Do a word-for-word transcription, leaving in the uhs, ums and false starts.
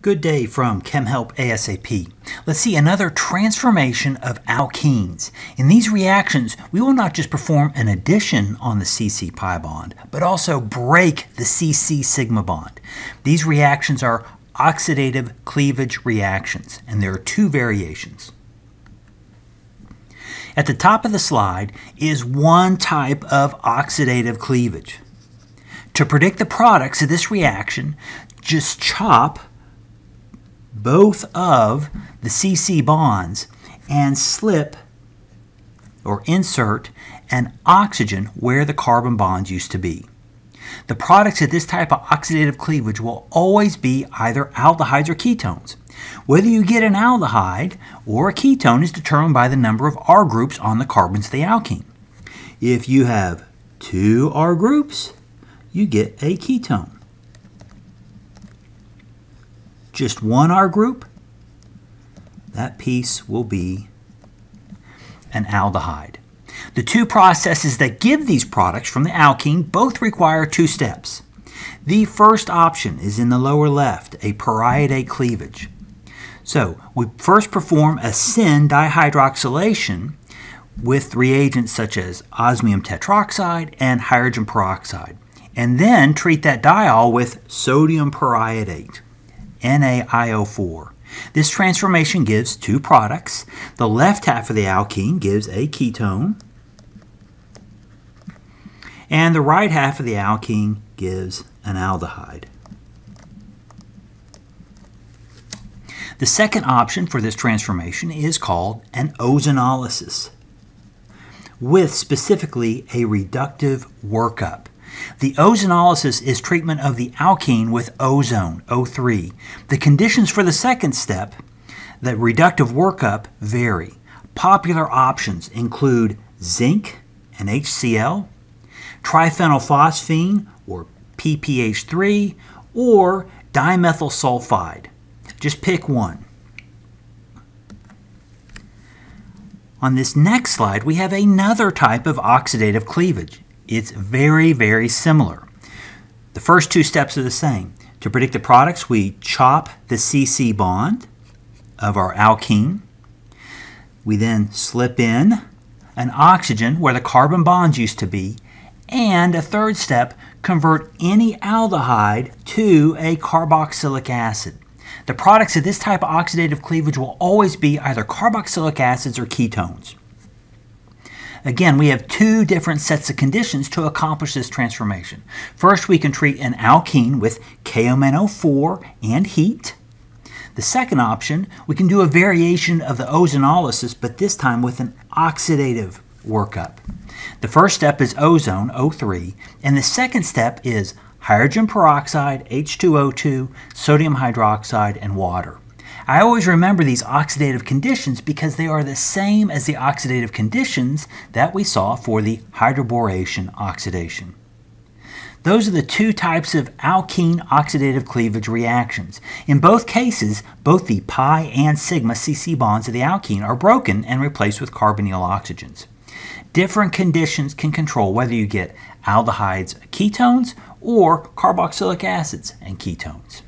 Good day from Chem Help ASAP. Let's see another transformation of alkenes. In these reactions, we will not just perform an addition on the C C pi bond, but also break the C C sigma bond. These reactions are oxidative cleavage reactions, and there are two variations. At the top of the slide is one type of oxidative cleavage. To predict the products of this reaction, just chop both of the C C bonds and slip or insert an oxygen where the carbon bonds used to be. The products of this type of oxidative cleavage will always be either aldehydes or ketones. Whether you get an aldehyde or a ketone is determined by the number of R groups on the carbons of the alkene. If you have two R groups, you get a ketone. Just one R group, that piece will be an aldehyde. The two processes that give these products from the alkene both require two steps. The first option is in the lower left, a periodate cleavage. So we first perform a syn dihydroxylation with reagents such as osmium tetroxide and hydrogen peroxide, and then treat that diol with sodium periodate, N A I O four. This transformation gives two products. The left half of the alkene gives a ketone, and the right half of the alkene gives an aldehyde. The second option for this transformation is called an ozonolysis, with specifically a reductive workup. The ozonolysis is treatment of the alkene with ozone, O three. The conditions for the second step, the reductive workup, vary. Popular options include zinc and H C l, triphenylphosphine or P P h three, or dimethyl sulfide. Just pick one. On this next slide, we have another type of oxidative cleavage. It's very, very similar. The first two steps are the same. To predict the products, we chop the C C bond of our alkene. We then slip in an oxygen where the carbon bonds used to be. And a third step, convert any aldehyde to a carboxylic acid. The products of this type of oxidative cleavage will always be either carboxylic acids or ketones. Again, we have two different sets of conditions to accomplish this transformation. First, we can treat an alkene with K M N O four and heat. The second option, we can do a variation of the ozonolysis, but this time with an oxidative workup. The first step is ozone, O three, and the second step is hydrogen peroxide, H two O two, sodium hydroxide, and water. I always remember these oxidative conditions because they are the same as the oxidative conditions that we saw for the hydroboration oxidation. Those are the two types of alkene oxidative cleavage reactions. In both cases, both the pi and sigma C C bonds of the alkene are broken and replaced with carbonyl oxygens. Different conditions can control whether you get aldehydes, ketones, or carboxylic acids and ketones.